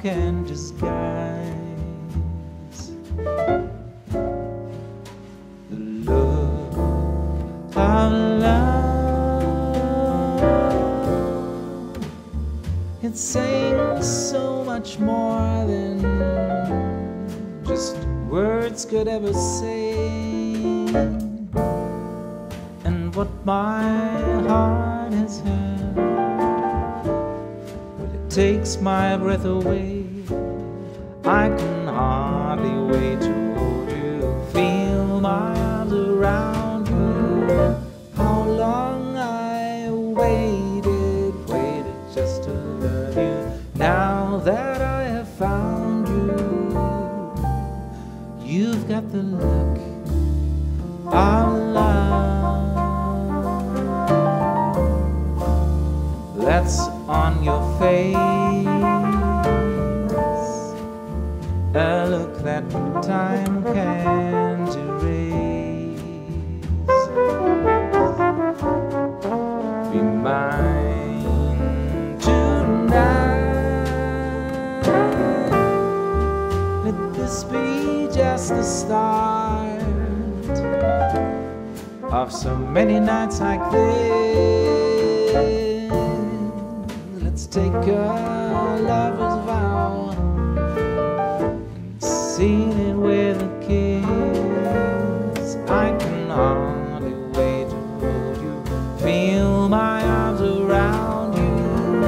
can disguise the love of love. It sings so much more than just words could ever say, and what my heart has heard, takes my breath away. I can hardly wait to hold you, feel my arms around you. How long I waited just to love you. Now that I have found you, you've got the look of love that's on your face, a look that time can't erase. Be mine tonight, let this be just the start of so many nights like this. Take a lover's vow and seal it with a kiss. I can hardly wait to hold you, feel my arms around you.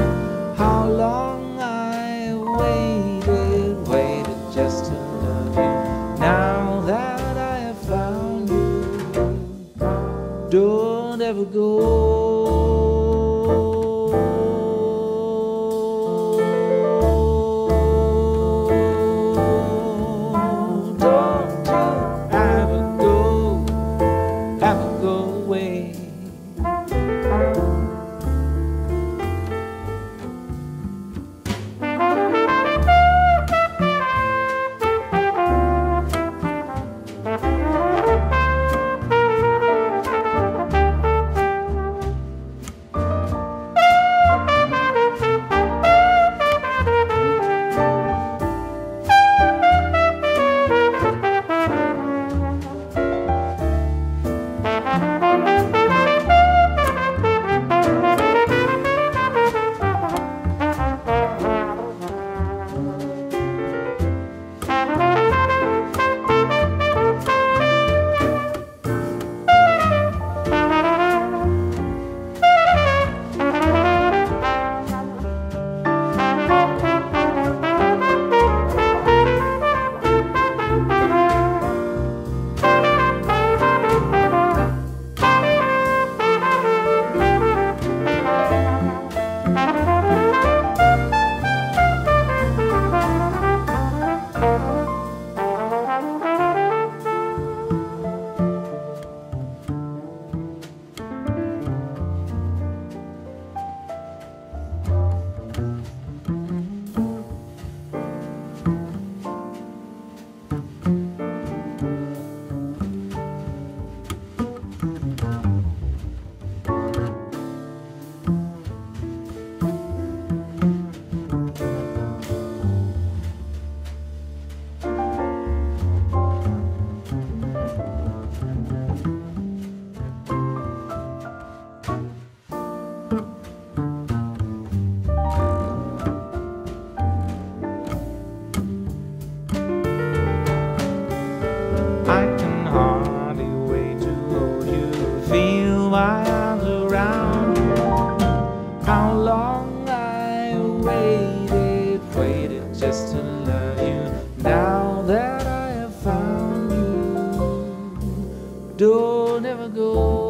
How long I waited just to love you. Now that I have found you, don't ever go. My arms around you. How long I waited just to love you. Now that I have found you, don't ever go.